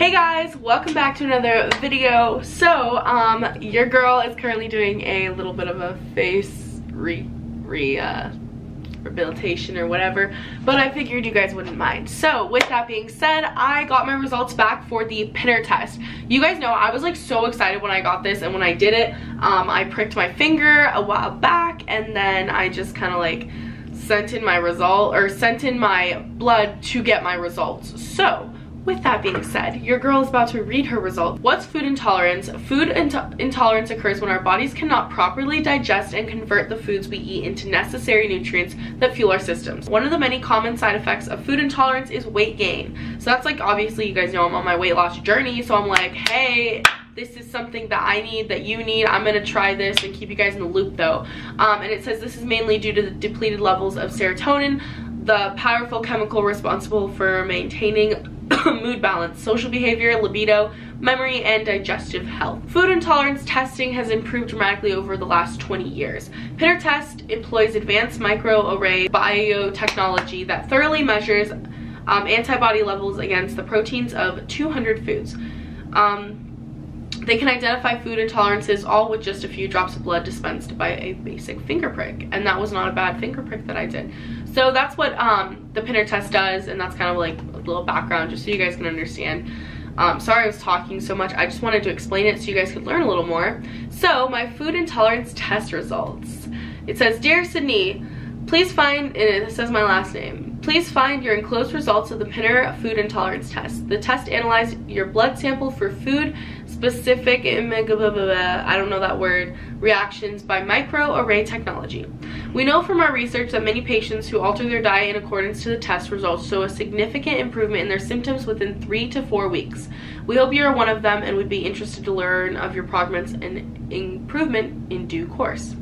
Hey guys, welcome back to another video. So your girl is currently doing a little bit of a face rehabilitation or whatever, but I figured you guys wouldn't mind. So with that being said, I got my results back for the Pinner test. You guys know I was like so excited when I got this, and when I did it, I pricked my finger a while back, and then I just kind of like sent in my result, or sent in my blood to get my results. So with that being said, your girl is about to read her result. What's food intolerance? Food intolerance occurs when our bodies cannot properly digest and convert the foods we eat into necessary nutrients that fuel our systems. One of the many common side effects of food intolerance is weight gain. So that's like, obviously you guys know I'm on my weight loss journey, so I'm like, hey, this is something that I need, that you need. I'm gonna try this and keep you guys in the loop though. And it says this is mainly due to the depleted levels of serotonin, the powerful chemical responsible for maintaining mood balance, social behavior, libido, memory, and digestive health. Food intolerance testing has improved dramatically over the last 20 years. Pinner Test employs advanced microarray biotechnology that thoroughly measures antibody levels against the proteins of 200 foods. They can identify food intolerances all with just a few drops of blood dispensed by a basic finger prick, and that was not a bad finger prick that I did. So that's what the Pinner test does, and that's kind of like a little background just so you guys can understand. Sorry I was talking so much, I just wanted to explain it so you guys could learn a little more. So my food intolerance test results. It says, dear Sydney, please find, and it says my last name, please find your enclosed results of the Pinner food intolerance test. The test analyzed your blood sample for food specific, I don't know that word, reactions by microarray technology. We know from our research that many patients who alter their diet in accordance to the test results show a significant improvement in their symptoms within 3 to 4 weeks. We hope you are one of them and would be interested to learn of your progress and improvement in due course.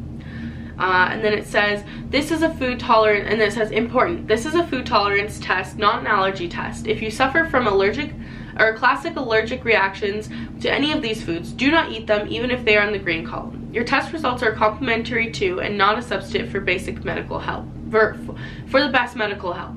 And then it says, this is a food tolerance, and then it says important, this is a food tolerance test, not an allergy test. If you suffer from allergic or classic allergic reactions to any of these foods, do not eat them, even if they are in the green column. Your test results are complementary to and not a substitute for basic medical help, for the best medical help.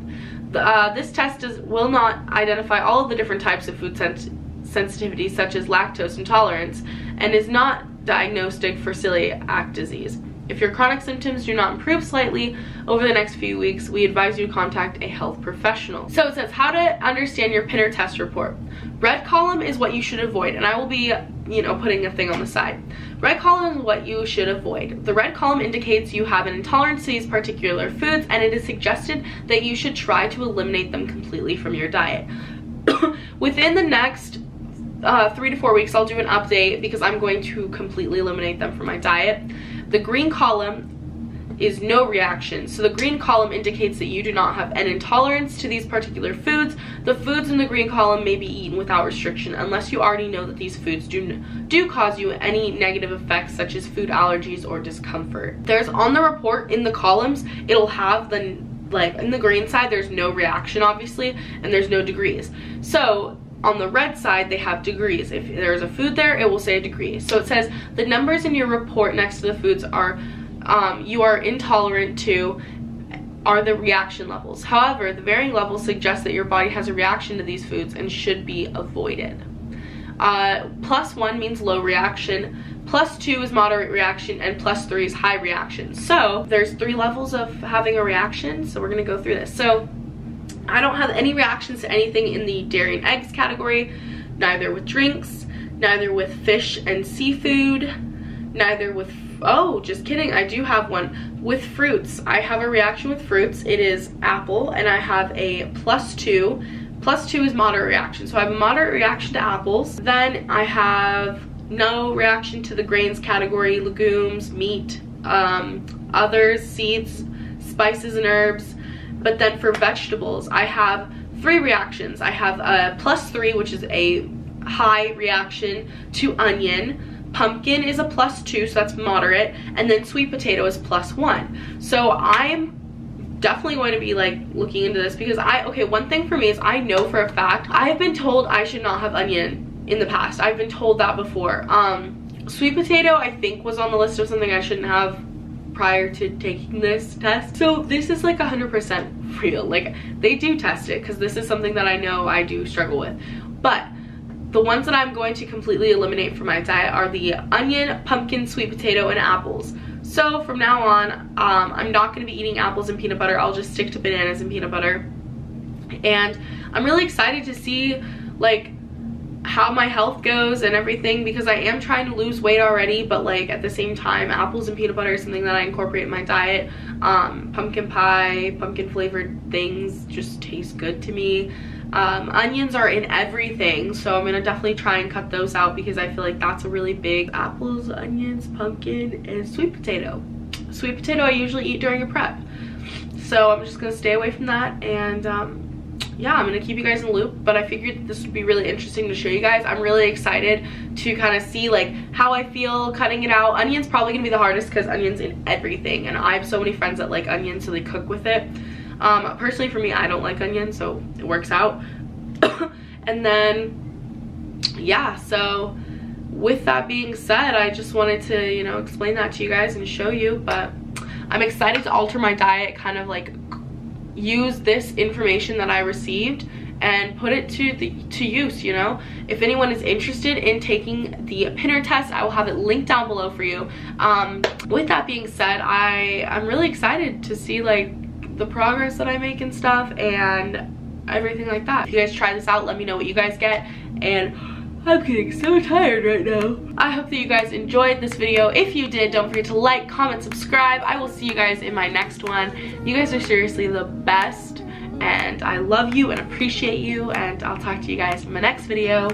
This test will not identify all of the different types of food sensitivities, such as lactose intolerance, and is not diagnostic for celiac disease. If your chronic symptoms do not improve slightly over the next few weeks, we advise you to contact a health professional. So it says how to understand your Pinner test report. Red column is what you should avoid, and I will be, you know, putting a thing on the side. Red column is what you should avoid. The red column indicates you have an intolerance to these particular foods, and it is suggested that you should try to eliminate them completely from your diet. Within the next 3 to 4 weeks, I'll do an update because I'm going to completely eliminate them from my diet. The green column is no reaction. So the green column indicates that you do not have an intolerance to these particular foods. The foods in the green column may be eaten without restriction unless you already know that these foods do cause you any negative effects such as food allergies or discomfort. There's on the report in the columns, it'll have the, like in the green side, there's no reaction obviously, and there's no degrees. So on the red side, they have degrees. If there's a food there, it will say a degree. So it says the numbers in your report next to the foods are you are intolerant to are the reaction levels. However, the varying levels suggest that your body has a reaction to these foods and should be avoided. +1 means low reaction, +2 is moderate reaction, and +3 is high reaction. So there's 3 levels of having a reaction, so we're gonna go through this. So I don't have any reactions to anything in the dairy and eggs category, neither with drinks, neither with fish and seafood, neither with, oh, just kidding, I do have one. With fruits, I have a reaction with fruits. It is apple, and I have a +2. +2 is moderate reaction. So I have a moderate reaction to apples. Then I have no reaction to the grains category, legumes, meat, others, seeds, spices and herbs. But then for vegetables, I have 3 reactions. I have a +3, which is a high reaction to onion. Pumpkin is a +2, so that's moderate. And then sweet potato is +1. So I'm definitely going to be like looking into this because okay, one thing for me is I know for a fact, I have been told I should not have onion in the past. I've been told that before. Sweet potato, I think, was on the list of something I shouldn't have prior to taking this test. So this is like 100% real, like they do test it because this is something that I know I do struggle with. But The ones that I'm going to completely eliminate from my diet are the onion, pumpkin, sweet potato, and apples. So from now on, I'm not going to be eating apples and peanut butter. I'll just stick to bananas and peanut butter. And I'm really excited to see like how my health goes and everything, because I am trying to lose weight already, but like at the same time, apples and peanut butter is something that I incorporate in my diet. Pumpkin pie, pumpkin flavored things just taste good to me. Onions are in everything, so I'm gonna definitely try and cut those out because I feel like that's a really big. Apples, onions, pumpkin, and sweet potato. Sweet potato I usually eat during a prep, so I'm just gonna stay away from that. And yeah, I'm gonna keep you guys in the loop, but I figured this would be really interesting to show you guys. I'm really excited to kind of see like how I feel cutting it out. Onions probably gonna be the hardest because onions in everything, and I have so many friends that like onions, so they cook with it. Personally for me, I don't like onions, so it works out. And then yeah, so with that being said, I just wanted to, you know, explain that to you guys and show you. But I'm excited to alter my diet, kind of like use this information that I received and put it to use, you know. If anyone is interested in taking the Pinner test, I will have it linked down below for you. With that being said, I'm really excited to see like the progress that I make and stuff and everything like that. If you guys try this out, let me know what you guys get. And I'm getting so tired right now. I hope that you guys enjoyed this video. If you did, don't forget to like, comment, subscribe. I will see you guys in my next one. You guys are seriously the best, and I love you and appreciate you, and I'll talk to you guys in my next video.